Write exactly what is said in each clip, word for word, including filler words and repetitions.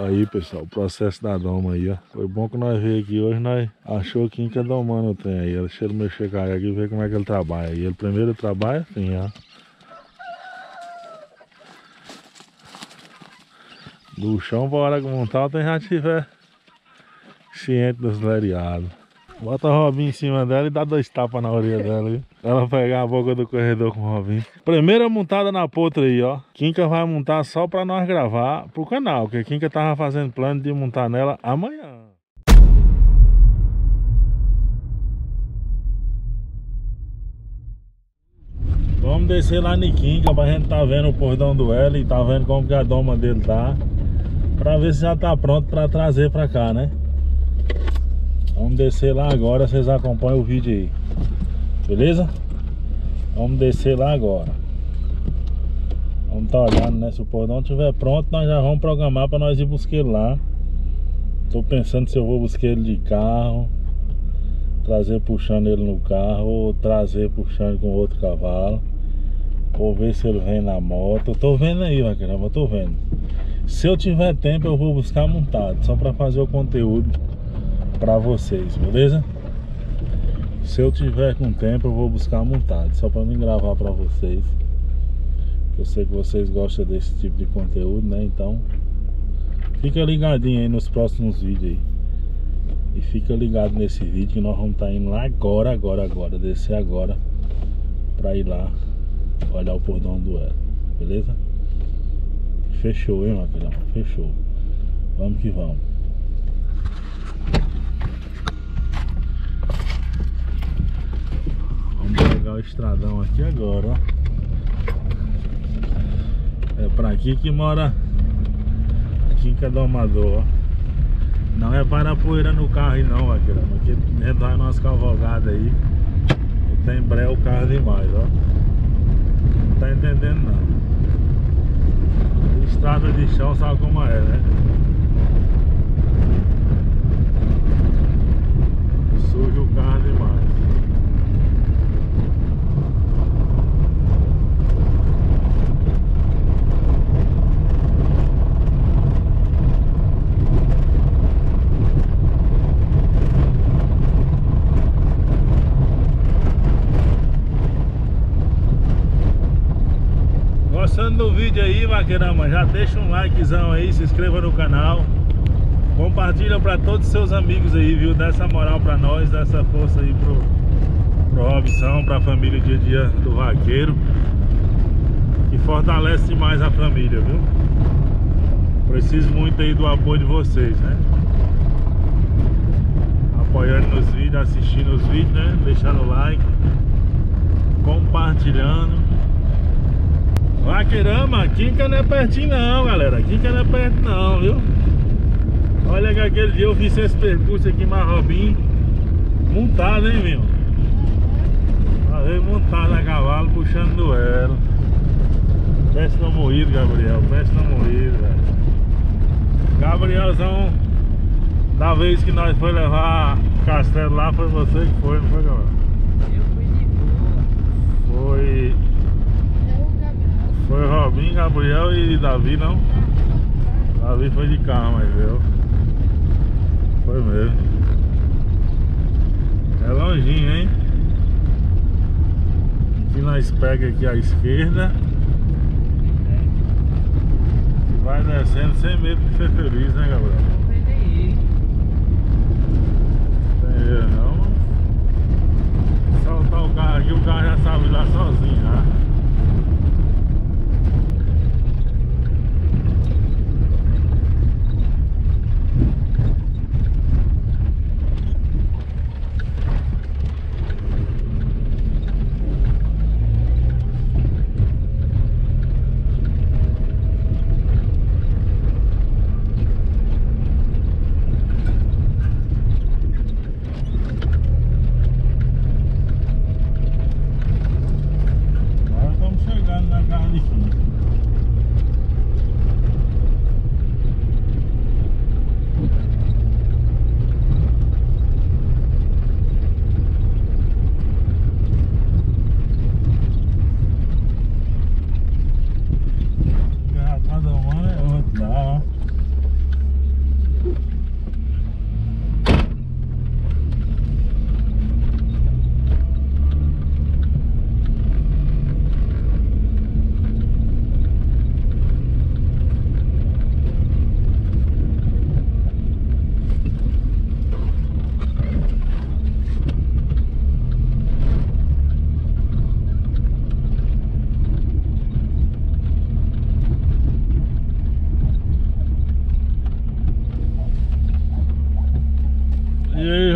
Aí, pessoal, o processo da doma aí, ó. Foi bom que nós veio aqui hoje, nós achou que Quinca domando o trem aí. Ela cheira o meu chegar aqui e vê como é que ele trabalha. E ele primeiro trabalha assim, ó. Do chão pra hora que montar, o trem já tiver ciente dos lereados. Bota o Robinho em cima dela e dá dois tapas na orelha dela, viu? Ela pegar a boca do corredor com o Robinho. Primeira montada na potra aí, ó. Quinca vai montar só pra nós gravar pro canal, porque Quinca tava fazendo plano de montar nela amanhã. Vamos descer lá em Quinca pra gente tá vendo o cordão do Duelo e tá vendo como que a doma dele tá, pra ver se já tá pronto pra trazer pra cá, né? Vamos descer lá agora, vocês acompanham o vídeo aí. Beleza? Vamos descer lá agora. Vamos estar olhando, né? Se o cordão estiver pronto, nós já vamos programar para nós ir buscar ele lá. Tô pensando se eu vou buscar ele de carro, trazer puxando ele no carro, ou trazer puxando com outro cavalo. Vou ver se ele vem na moto. Eu tô vendo aí, Raqueiro, eu tô vendo. Se eu tiver tempo, eu vou buscar montado, só para fazer o conteúdo pra vocês, beleza? Se eu tiver com tempo, eu vou buscar montado, só pra mim gravar pra vocês, que eu sei que vocês gostam desse tipo de conteúdo, né? Então fica ligadinho aí nos próximos vídeos aí. E fica ligado nesse vídeo, que nós vamos estar indo lá agora, agora, agora, descer agora pra ir lá olhar o cordão do Duelo, beleza? Fechou, hein, Matheus? Fechou. Vamos que vamos. O estradão aqui agora, ó. É pra aqui que mora Quinca Domador, ó. Não é para a poeira no carro, não, aqui, ó. Aqui dentro da nossa cavalgada aí, tem breu o carro demais, ó. Não tá entendendo, não. Estrada de chão sabe como é, né? Suja o carro demais. Gostando do vídeo aí, vaqueirama, já deixa um likezão aí, se inscreva no canal, compartilha pra todos os seus amigos aí, viu? Dá essa moral pra nós, dá essa força aí pro, pro Robinho, pra família Dia a Dia do Vaqueiro, que fortalece mais a família, viu? Preciso muito aí do apoio de vocês, né? Apoiando nos vídeos, assistindo os vídeos, né? Deixando o like, compartilhando. Vaqueirama, Quinca não é pertinho não, galera. Quinca não é perto não, viu? Olha que aquele dia eu fiz esse percurso aqui, mas Robinho montado, hein, meu? Falei montado a cavalo, puxando Duelo. Peste não moído, Gabriel. Peste não moído, velho. Gabrielzão, da vez que nós foi levar o Castelo lá, foi você que foi, não foi, Gabriel? Eu fui de boa. Foi... Foi Robinho, Gabriel e Davi, não? Davi foi de carro, mas eu... Foi mesmo. É longinho, hein? Aqui nós pega aqui à esquerda e vai descendo sem medo de ser feliz, né, Gabriel? Não tem erro, não. Soltar o carro aqui, o carro já sabe lá sozinho, né?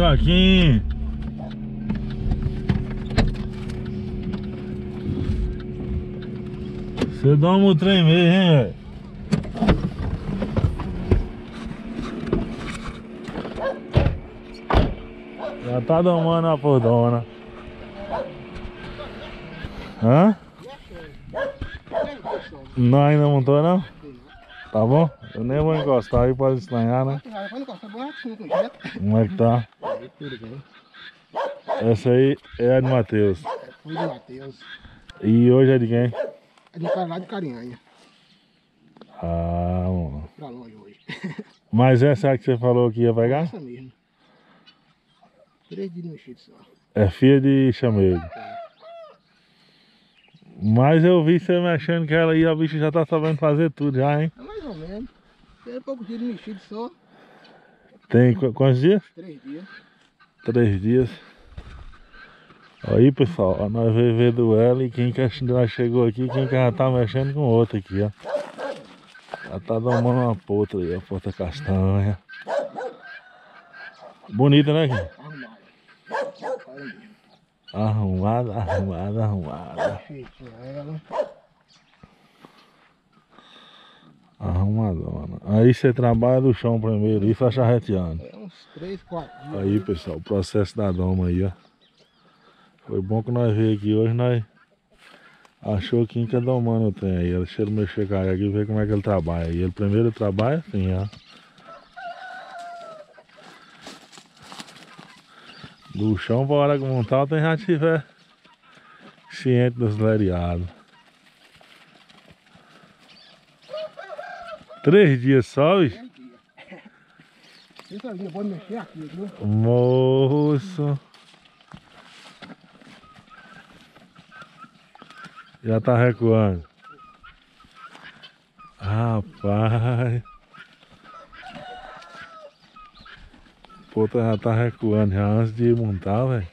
vaquinha. Você dá um trem mesmo, hein, velho? Já tá domando a podona. Hã? Não, ainda não montou, não? Tá bom? Eu nem vou encostar aí pra estranhar, né? Como é que tá? Essa aí é a de Matheus. Foi de Matheus. E hoje é de quem? É de Carlão de Carinhanha. Ah, mano. Pra longe hoje. Mas essa que você falou que ia pegar? Essa mesmo. Três dias no chute só. É filha de chameiro. Mas eu vi você mexendo que ela aí, a bicha já tá sabendo fazer tudo já, hein? É mais ou menos. Tem poucos dias de mexido só. Tem qu quantos dias? Três dias. Três dias. Aí, pessoal, ó, nós vamos ver duelo e quem que nós chegou aqui, quem que já tá mexendo com outro aqui, ó. Já tá domando uma pota aí, a pota castanha. Bonita, né, cara? Arrumada, arrumada, arrumada. Arrumadona. Aí você trabalha do chão primeiro e faz charreteando. É uns três, quatro dias. Aí, pessoal, o processo da doma aí, ó. Foi bom que nós veio aqui hoje, nós achou que Quinca domando o trem aí. Ela cheira mexer cara aqui e vê como é que ele trabalha. E ele primeiro trabalha assim, ó. Do chão para a hora que montar, tem já tiver ciente dos lereados. Três dias só, bicho? Três dias. Pode mexer aqui, viu? Moço. Já tá recuando. Rapaz. Outra já tá recuando já antes de montar, velho.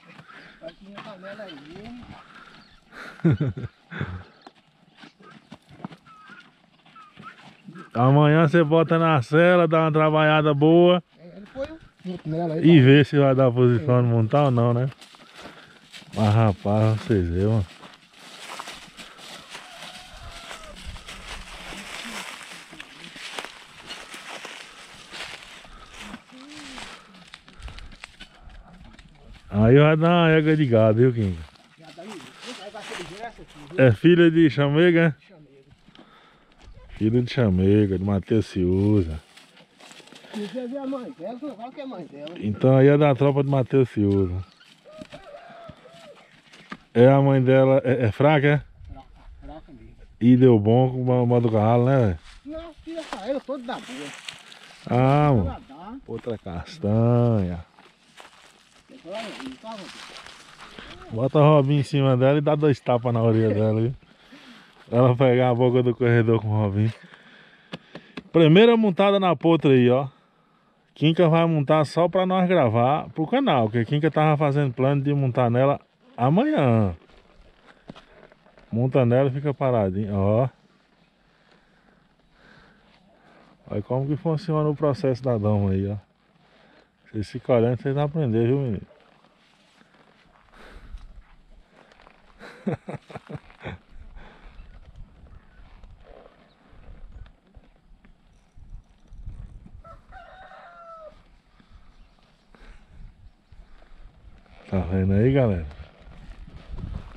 Amanhã você bota na cela, dá uma trabalhada boa. E vê se vai dar posição de montar ou não, né? Mas rapaz, vocês vê, mano. Aí vai dar uma égua de gado, viu, Quinca? É filha de chamega, é? Filha de chamega, de Matheus Sousa. Então aí é da tropa de Matheus Sousa. É a mãe dela, é, é fraca, é? Fraca, fraca mesmo. E deu bom com o modo carralo, né, velho? Não, filha saiu toda da boa. Ah, mano. Outra castanha. Bota o Robinho em cima dela e dá dois tapas na orelha dela, viu? Ela pegar a boca do corredor com o Robinho. Primeira montada na potra aí, ó. Quinca vai montar só pra nós gravar pro canal, porque Quinca tava fazendo plano de montar nela amanhã. Monta nela e fica paradinho, ó. Olha como que funciona o processo da dama aí, ó. Vocês ficam olhando, vocês vão aprender, viu, menino? Tá vendo aí, galera?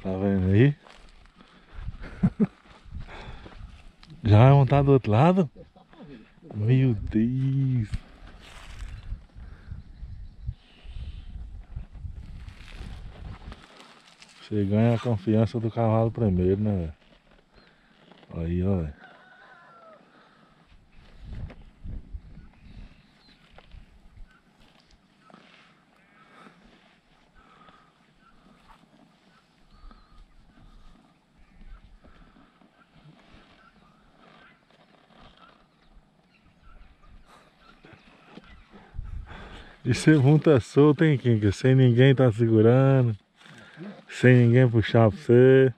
Tá vendo aí? Já vai montar do outro lado? Meu Deus! Você ganha a confiança do cavalo primeiro, né, velho? Aí, ó, velho. E você monta solto, hein, Quinca? Sem ninguém tá segurando. Sem ninguém puxar pra você.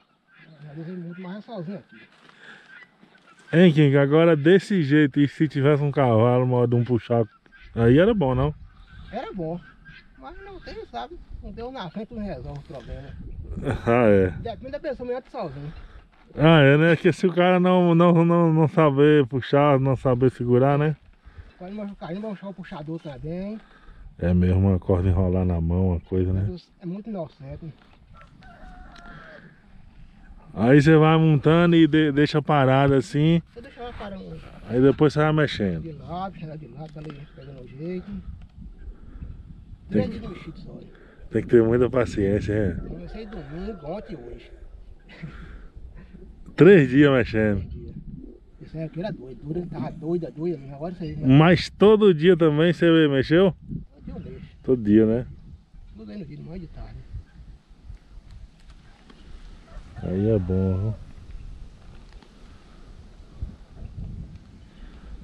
Hein, Quinca? Agora desse jeito, e se tivesse um cavalo, modo um puxar, aí era bom, não? Era bom. Mas não tem, sabe? Não deu na frente, não resolve o problema. Ah, é. Depende da pessoa, melhor sozinho. Ah, é, né? Que se o cara não, não, não, não saber puxar, não saber segurar, né? Pode machucar, não machucar o puxador também. É mesmo, uma corda enrolar na mão, uma coisa, né? É muito inocente. Aí você vai montando e de, deixa parada assim. Eu deixo ela parando. Aí depois você vai mexendo. De lado, puxando de lado, tá ali pegando o jeito. Tem, de mexido, só. Tem que ter muita paciência, é? Comecei domingo, ontem e hoje. Três dias mexendo. Três dias. Isso aí aqui era doido, dura, tava doida, doida, agora isso aí. Né? Mas todo dia também você mexeu? Todo dia eu mexo. Todo dia, né? Todo dia no dia, de manhã de tarde. Aí é bom, viu?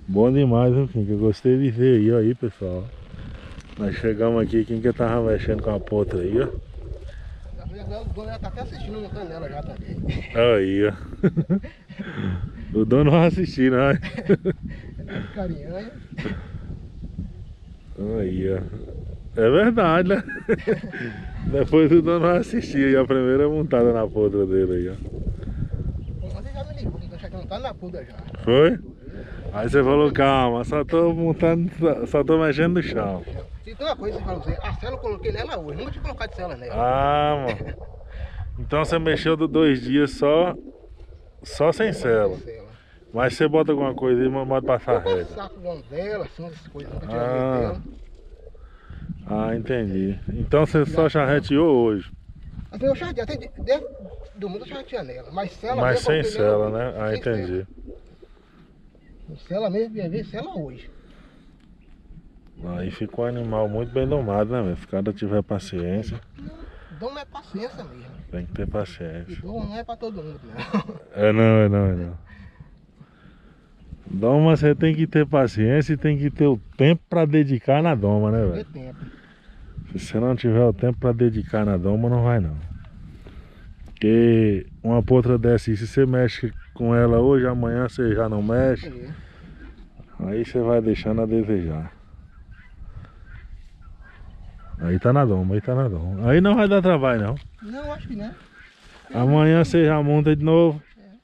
Bom demais, viu, Quinca? Eu gostei de ver aí, ó, aí, pessoal. Nós chegamos aqui, Quinca tava mexendo com a ponta aí, ó. O dono já tá até assistindo no canela já também. Aí, ó. O dono vai assistir, né? Carinhanha. Aí, ó. É verdade, né? Depois o dono vai assistir e a primeira montada na podra dele aí, ó. Você já me ligou, que eu achei que não tá na podra já. Foi? Aí você falou, calma, só tô montando, só tô mexendo no chão. Se tem uma coisa que eu falei, a cela eu coloquei nela hoje, nunca tinha colocado cela nela. Ah, mano. Então você mexeu do dois dias só, só sem cela. Mas você bota alguma coisa aí, manda passar reta. Eu saco o dela, assim, essas coisas, nunca tinha dela. Ah, entendi. Então você só charreteou hoje? Eu charreteei, até dentro do mundo eu charreteia nela, mas cela... Mas sem cela, né? Ah, entendi. Cela mesmo, ia ver cela hoje. Aí ficou um animal muito bem domado, né, meu? Se o cara tiver paciência... Dom não é paciência mesmo. Tem que ter paciência. Dom não é pra todo mundo, não. É não, é não, é não. Doma, você tem que ter paciência e tem que ter o tempo pra dedicar na doma, né, velho? Tem tempo. Se você não tiver o tempo pra dedicar na doma, não vai, não. Porque uma potra dessa, se você mexe com ela hoje, amanhã você já não mexe. É. Aí você vai deixando a desejar. Aí tá na doma, aí tá na doma. Aí não vai dar trabalho, não. Não, acho que não. Amanhã você já monta de novo. É.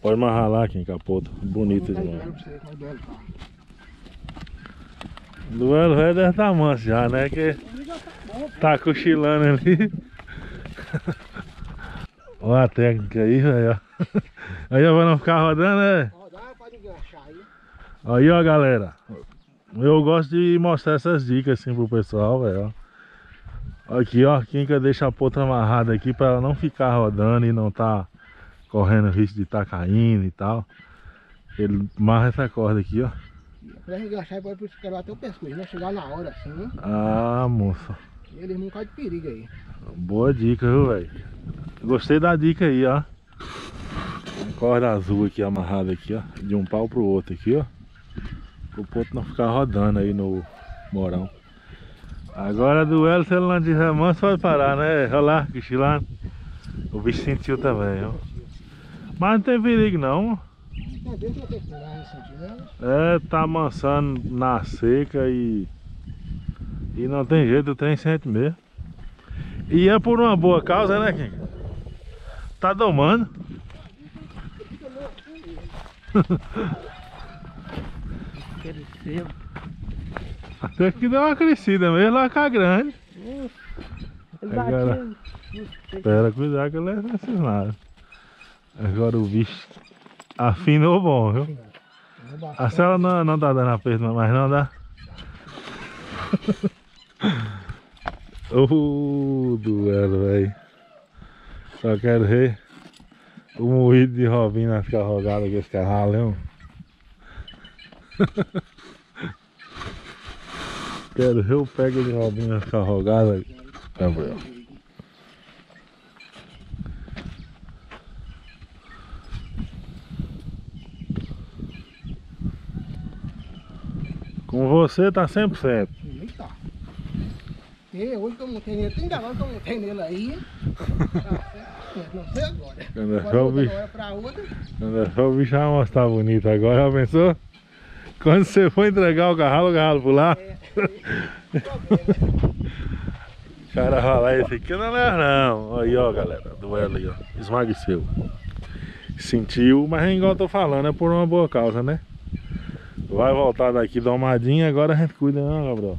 Pode amarrar lá, Quinca, a potra. Bonita demais. Duelo velho deve estar manso já, né? Que tá cochilando ali. Olha a técnica aí, velho. Aí vai não ficar rodando, né? Rodar, pode enganchar aí. Aí, ó, galera. Eu gosto de mostrar essas dicas assim pro pessoal, velho. Aqui, ó, Quinca deixa a potra amarrada aqui pra ela não ficar rodando e não tá correndo risco de tá caindo e tal. Ele amarra essa corda aqui, ó. Pra engaixar e pode esperar até o pescoço, né? Chegar na hora assim, né? Ah, moça. Ele não cai de perigo aí. Boa dica, viu, velho? Gostei da dica aí, ó. Uma corda azul aqui amarrada aqui, ó. De um pau pro outro aqui, ó. O ponto não ficar rodando aí no morão. Agora duelo, se ele não tiver manso, vai parar, né? Olha lá, cochilando. O bicho sentiu também, ó. Mas não tem perigo não. É, tá amansando na seca e... E não tem jeito, o trem sente mesmo. E é por uma boa causa, né, Quinca? Tá domando. Cresceu. Até que deu uma crescida mesmo, lá com a grande. Hum, agora, espera cuidar que ele não é assinado. Agora o bicho afinou bom, viu? A cela não, não tá dando aperto, mas não dá. O uh, duelo, velho. Só quero ver o moído de Robinho nas carrogadas que esse cara raleu. Quero ver o pega de Robinho nas carrogadas, Gabriel. Com você tá cem por cento. Nem tá. Eu, hoje que eu montei nele, trinta anos que eu montei nele aí. Não sei agora. Quando é só o bicho já vai mostrar bonito agora, já pensou? Quando você for entregar o garralo, o garralo por lá. O cara fala, esse aqui não é não. Aí ó galera, duelo aí ó, esmageceu. Sentiu, mas é igual eu tô falando, é por uma boa causa, né? Vai voltar daqui domadinha, agora a gente cuida, não, Gabriel?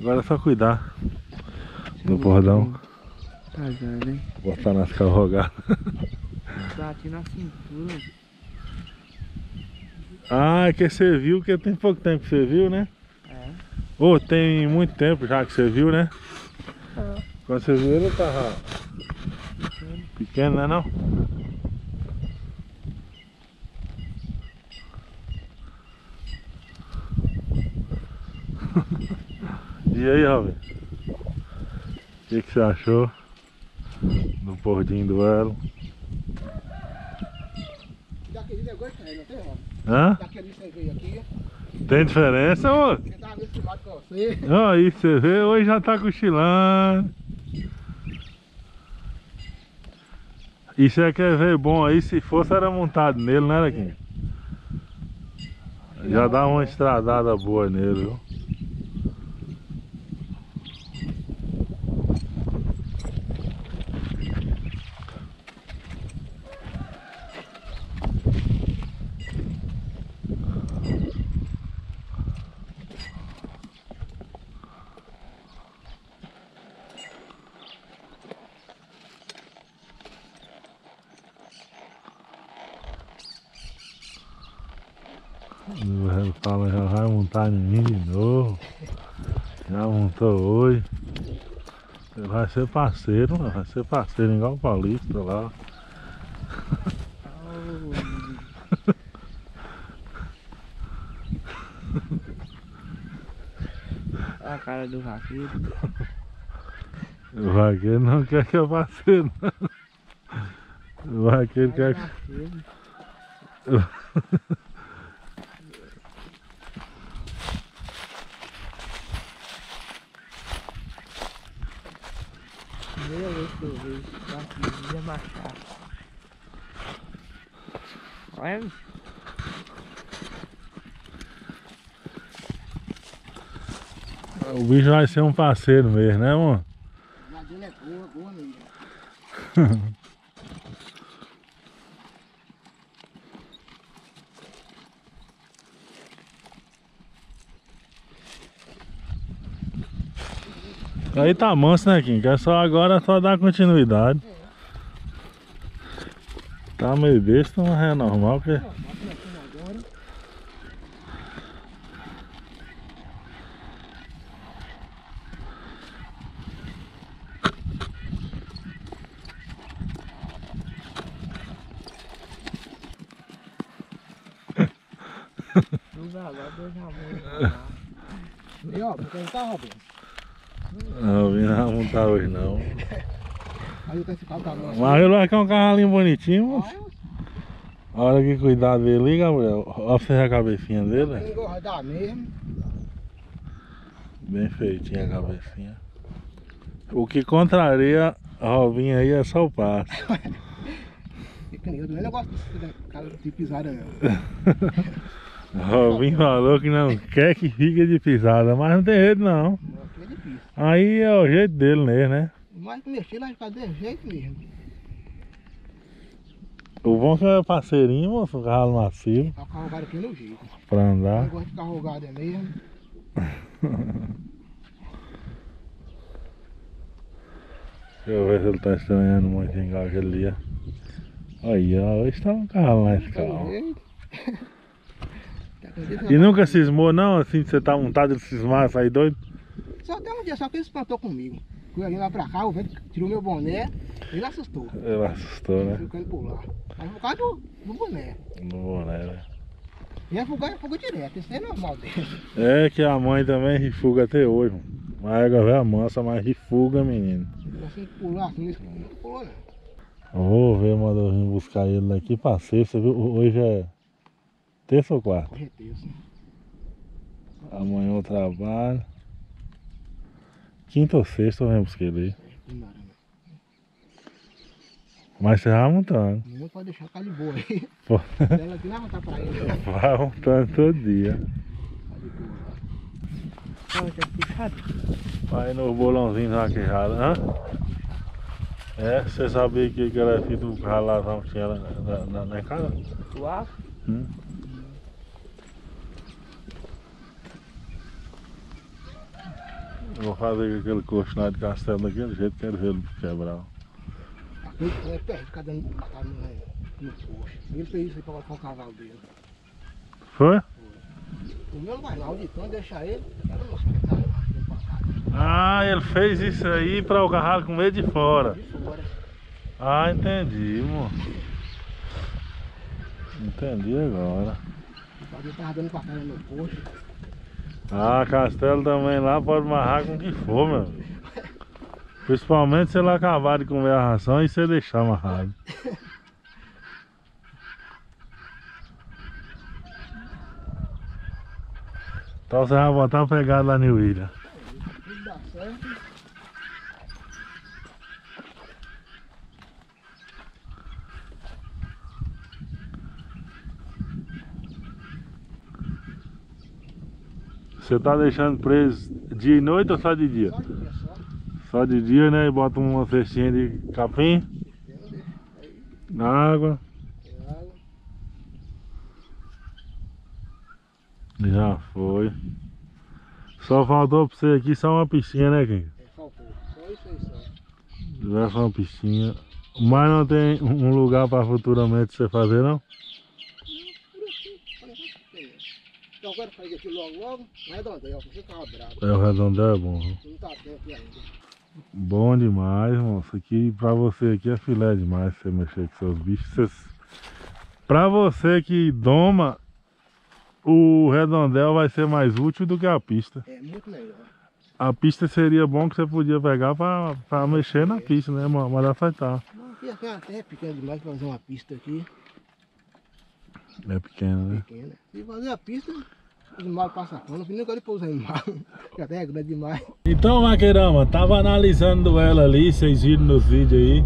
Agora é só cuidar do bordão. Casado, hein? Botar nas carrogadas. Bati na cintura. Ah, é que você viu, que tem pouco tempo que você viu, né? É. Ô, oh, tem muito tempo já que você viu, né? É. Quando você viu ele tava pequeno, pequeno não é não? E aí, Robin? O que, que você achou do Pordinho do Duelo? Daquele negócio é não tem, Robin? Hã? Daquele você veio aqui. Tem diferença, ô? Você tava acostumado com você. Ó, aí você vê, hoje já tá cochilando. E você quer ver bom aí, se fosse era montado nele, né, Raqueiro? Já dá uma estradada boa nele, viu? Ele fala, já vai montar em mim de novo. Já montou hoje. Ele vai ser parceiro, vai ser parceiro igual o Paulista lá. Oh. Olha a cara do Raqueiro. O Raqueiro não quer que eu parceiro não. O Raqueiro quer que... Primeira vez que eu vejo daqui de machado. Olha, bicho. O bicho vai ser um parceiro mesmo, né, mano? A nadinha é boa, boa mesmo. Aí tá manso, né, Quinca? É só agora só dar continuidade. Tá meio besta, mas é normal porque... E ó, porque ele tá roubando. Não, eu não vou montar hoje não. Mas ele vai ficar um carralinho bonitinho, moço. A hora que cuidar dele, Gabriel. Olha você a cabecinha dele. Bem feitinha a cabecinha. O que contraria a Robinho aí é só o passo. Eu gosto de pisada. Robinho falou que não quer que fique de pisada, mas não tem jeito não. Aí é o jeito dele mesmo, né? Mas mexer lá de casa é jeito mesmo. O bom que é parceirinho, moço, o carro macio. Tá carrogado aqui no jeito. Pra andar. Eu gosto de carrogado é mesmo. Deixa eu ver se ele tá estranhando muito igual aquele dia. Aí, ó, hoje tá um carro lá nesse carro. E nunca cismou não, assim, de você tá montado de cismar, sair doido? Só tem um dia, só que ele se plantou comigo. Fui ali lá pra cá, o vento tirou meu boné, ele assustou. Ele assustou, né? Ficou ele por lá. Mas por causa do, do boné. Do boné, né? E a fuga é fuga direto, isso aí é normal dele. É que a mãe também refuga até hoje, mano. Mas a velha mansa, mas refuga, menino. Assim que pulou assim, não pulou não. Vou ver, mandou vir buscar ele daqui, passei, você viu? Hoje é terça ou quarta? Hoje é terça. Amanhã eu trabalho. Quinta ou sexta eu venho buscar ele aí. Mas você vai montando. Não pode deixar ficar de boa aí. Ela aqui vai montar pra ele. Vai montando todo dia. Olha que puxado. Vai no bolãozinho raquejado, hã? É, você sabia que era filho do ralazão que tinha na, na, na casa? Tu acha? Hum. Vou fazer aquele coxinado de castelo daquele jeito, quero ver ele quebrar. É perto, ficar dando no coxo. Ele fez isso aí pra colocar o cavalo dele. Foi? O meu mais lá, o Ditão, deixa ele, era no hospital. Ah, ele fez isso aí pra o cavalo comer de fora. De fora. Ah, entendi, moço. Entendi agora. Ele tava dando com a cara no coxo. Ah, Castelo também lá pode amarrar com o que for, meu amigo. Principalmente se ele acabar de comer a ração e você deixar amarrado. Então você vai botar uma pegada lá na ilha. Você tá deixando preso dia e noite ou só de dia? Só de dia, só. Só de dia, né? E bota uma frestinha de capim. Na água. Já foi. Só faltou pra você aqui só uma pistinha, né, Quinca? É, faltou. Só isso aí, só. Já foi uma pistinha. Mas não tem um lugar pra futuramente você fazer, não? Eu quero fazer aqui logo, logo, no redondel, porque tava bravo. É, o redondel é bom. Não tá tempo ainda. Bom demais, moço. Aqui, pra você aqui é filé demais você mexer com seus bichos. Você... Pra você que doma, o redondel vai ser mais útil do que a pista. É, muito melhor. A pista seria bom que você podia pegar pra, pra mexer é. na pista, né? Mas afetar. Aqui até é pequeno demais pra fazer uma pista aqui. É pequena, né? Pequena. Se fazer a pista, os animais passam fome, não quero pousar animal. Já até é grande demais. Então, Vaqueirama, tava analisando o duelo ali, vocês viram nos vídeos aí.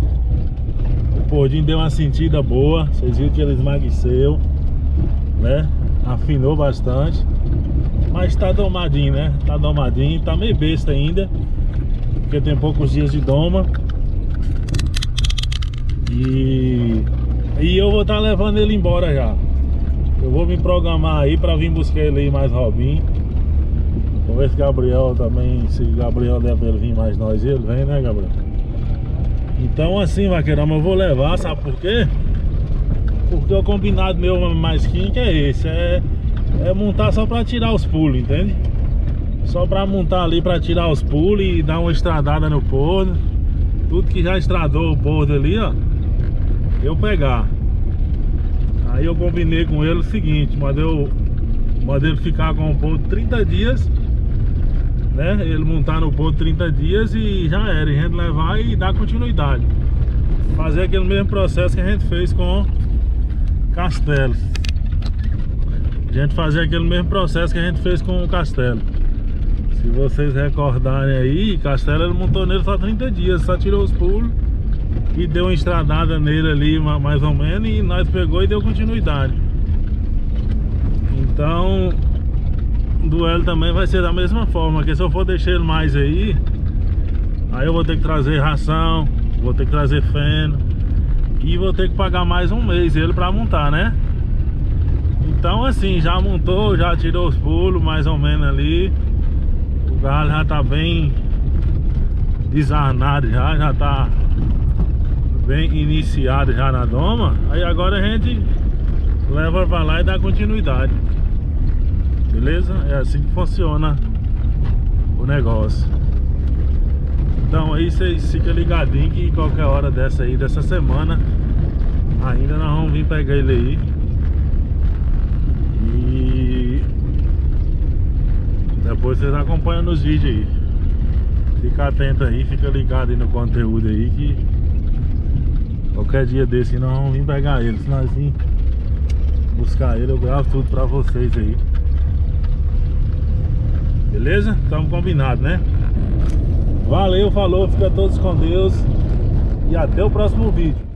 O Pordinho deu uma sentida boa, vocês viram que ele esmagueceu, né? Afinou bastante. Mas tá domadinho, né? Tá domadinho, tá meio besta ainda, porque tem poucos dias de doma. E, e eu vou estar tá levando ele embora já. Eu vou me programar aí pra vir buscar ele aí mais Robinho. Vou ver se Gabriel também, se Gabriel der pra ele vir mais nós, ele vem, né, Gabriel? Então assim, Vaqueirama, eu vou levar, sabe por quê? Porque o combinado meu mais Quinca é esse, é, é montar só pra tirar os pulos, entende? Só pra montar ali pra tirar os pulos e dar uma estradada no porno. Tudo que já estradou o porno ali, ó, eu pegar. Aí eu combinei com ele o seguinte, mandei, eu, mandei ele ficar com o ponto trinta dias, né? Ele montar no ponto trinta dias e já era, e a gente levar e dar continuidade. Fazer aquele mesmo processo que a gente fez com Castelo. A gente fazer aquele mesmo processo que a gente fez com o Castelo. Se vocês recordarem aí, Castelo ele montou nele só trinta dias, só tirou os pulos. E deu uma estradada nele ali, mais ou menos, e nós pegou e deu continuidade. Então, o duelo também vai ser da mesma forma, porque se eu for deixar ele mais aí, aí eu vou ter que trazer ração, vou ter que trazer feno, e vou ter que pagar mais um mês ele pra montar, né? Então assim, já montou, já tirou os pulos, mais ou menos ali. O galo já tá bem desarnado, já, já tá... bem iniciado já na doma. Aí agora a gente leva pra lá e dá continuidade. Beleza? É assim que funciona o negócio. Então aí vocês ficam ligadinhos que qualquer hora dessa aí, dessa semana, ainda nós vamos vir pegar ele aí. E depois vocês acompanham nos vídeos aí. Fica atento aí, fica ligado aí no conteúdo aí que qualquer dia desse nós vamos vir pegar ele. Se nós vir buscar ele, eu gravo tudo pra vocês aí. Beleza? Tamo combinado, né? Valeu, falou, fica todos com Deus. E até o próximo vídeo.